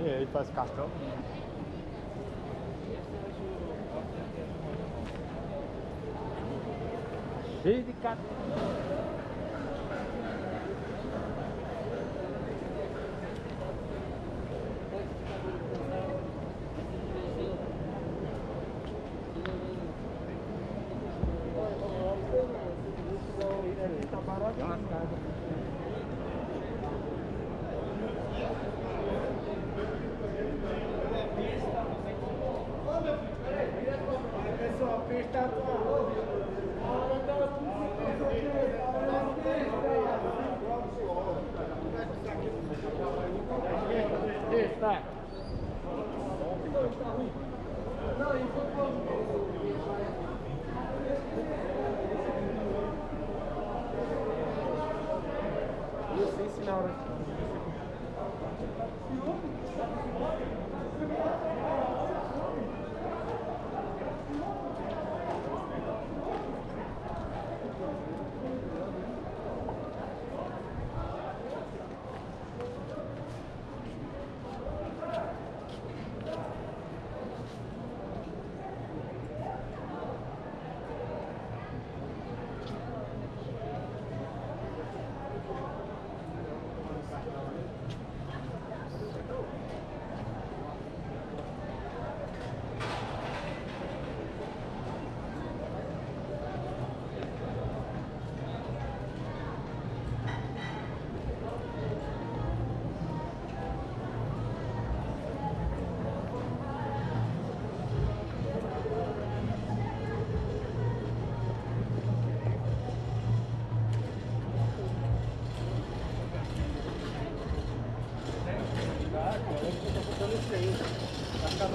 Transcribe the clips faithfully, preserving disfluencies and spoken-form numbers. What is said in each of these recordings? Ele faz cartão. Cheio de cartão.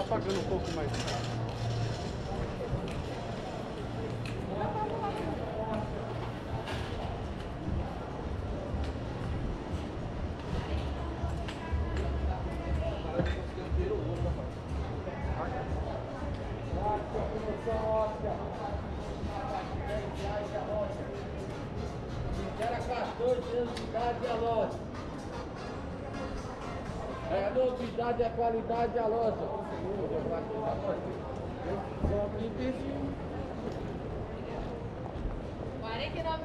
Pagando um pouco mais caro. A qualidade da loja. quarenta e nove reais e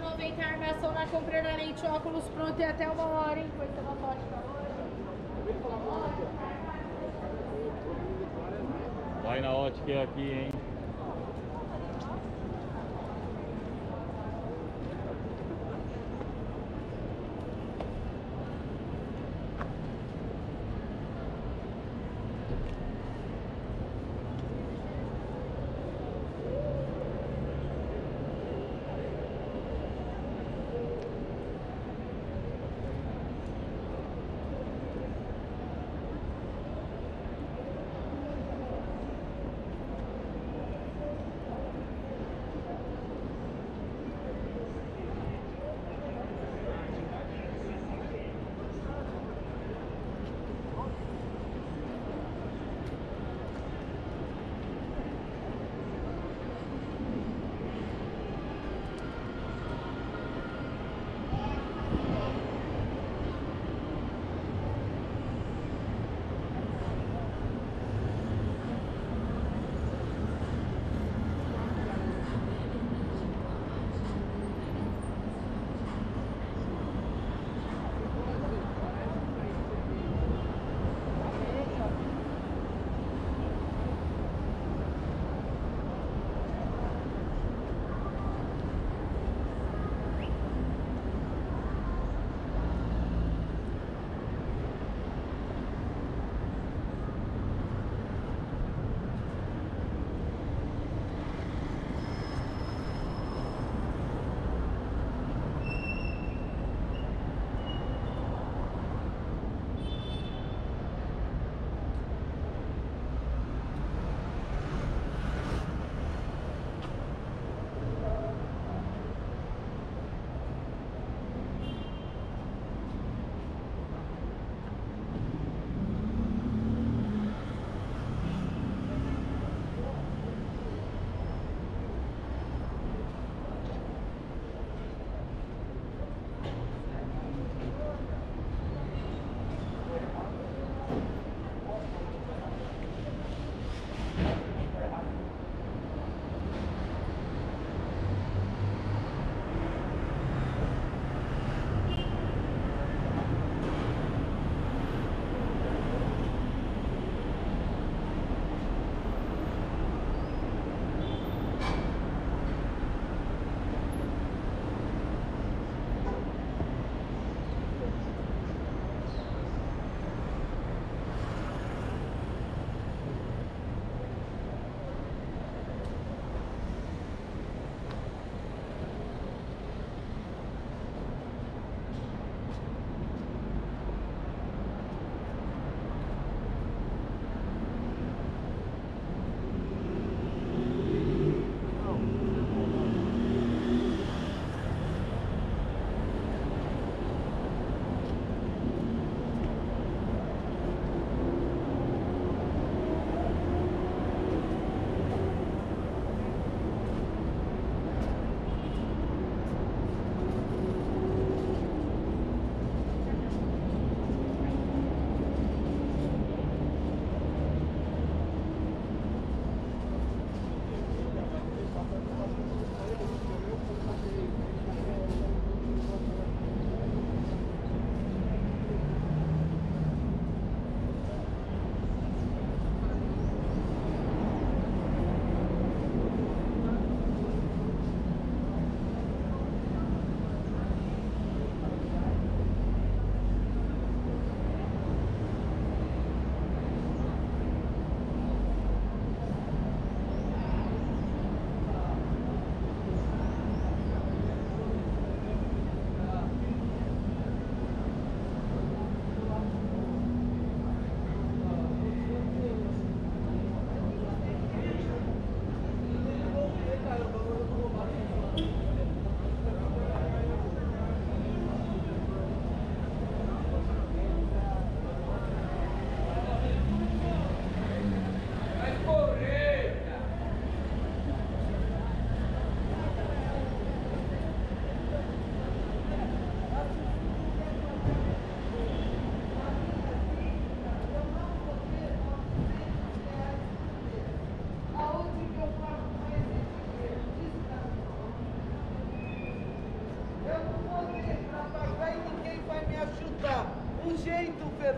noventa centavos armação na completamente óculos pronto e até uma hora, hein? Coisa da loja. Vai na ótica aqui, hein?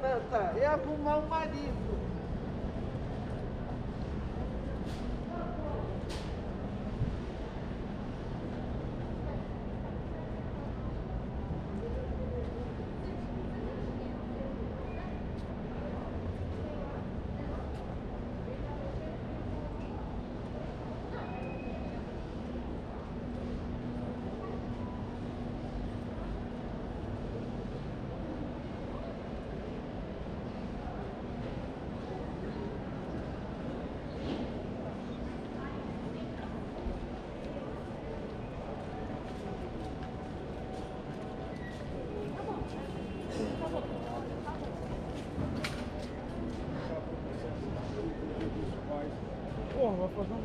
Renata, é arrumar um marido. Vou fazer um...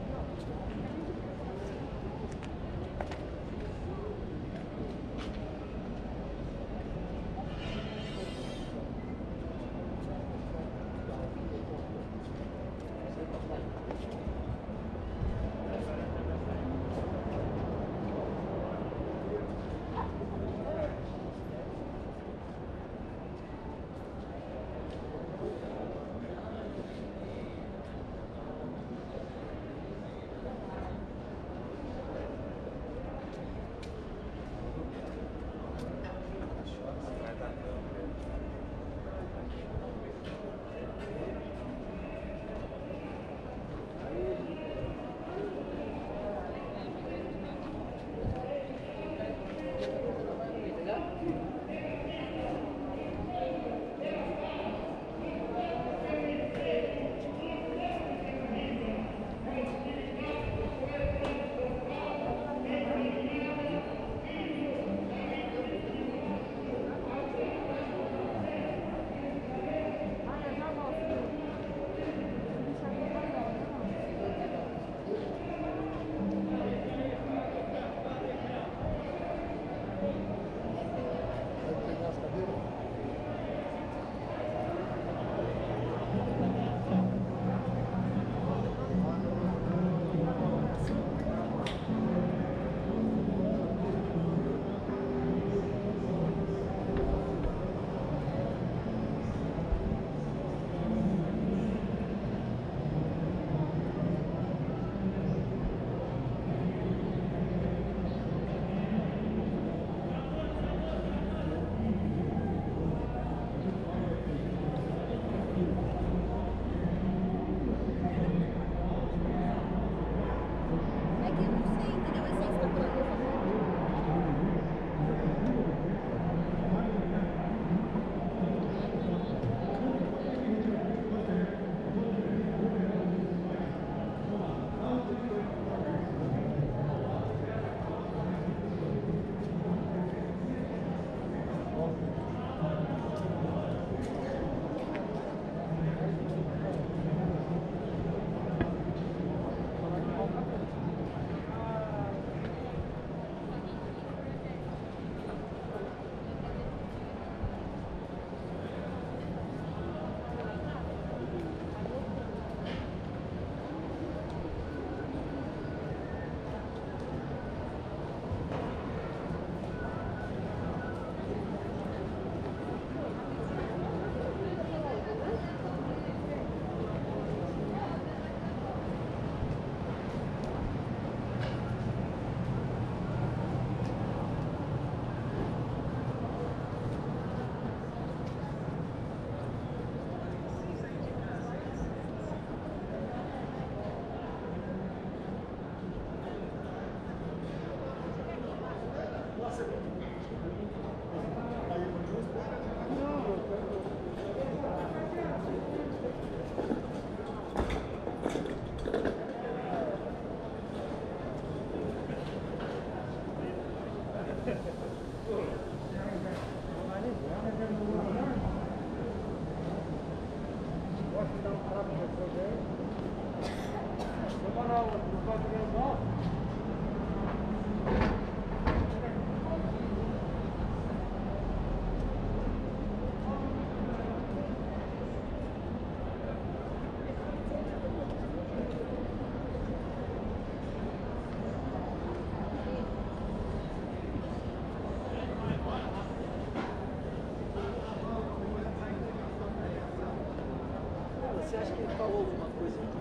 falou alguma coisa aqui.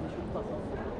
Deixa eu passar um pouco.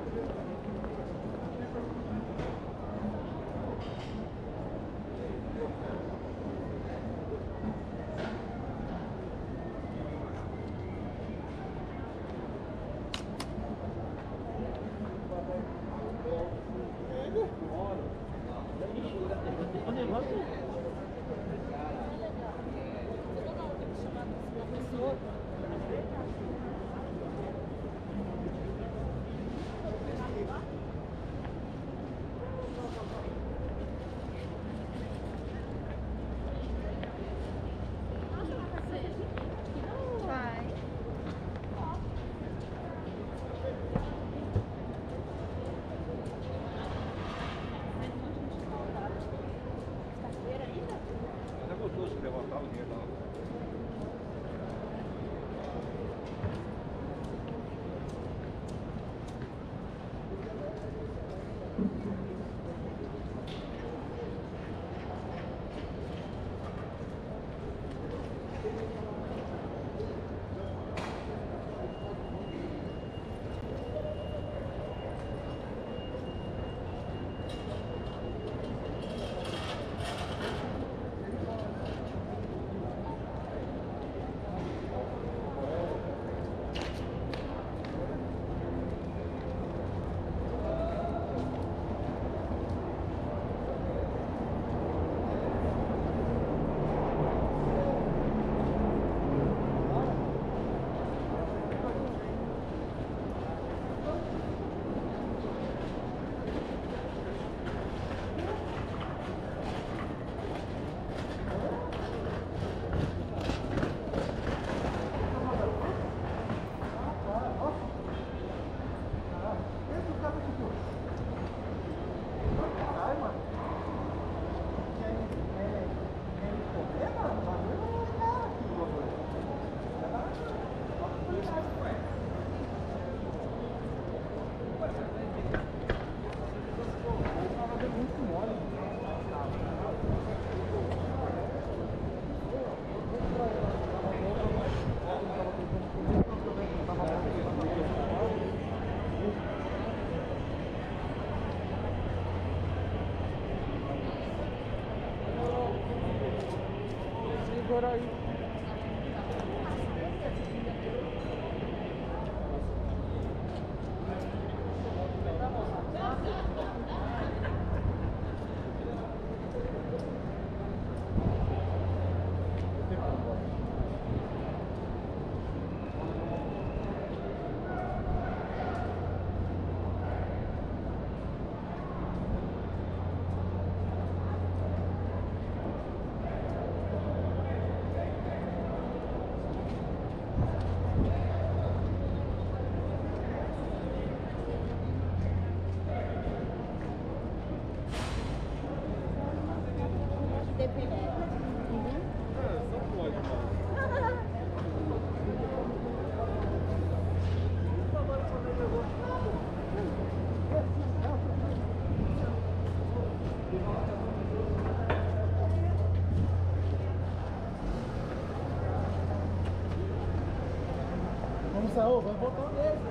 Vamos voltar o mesmo.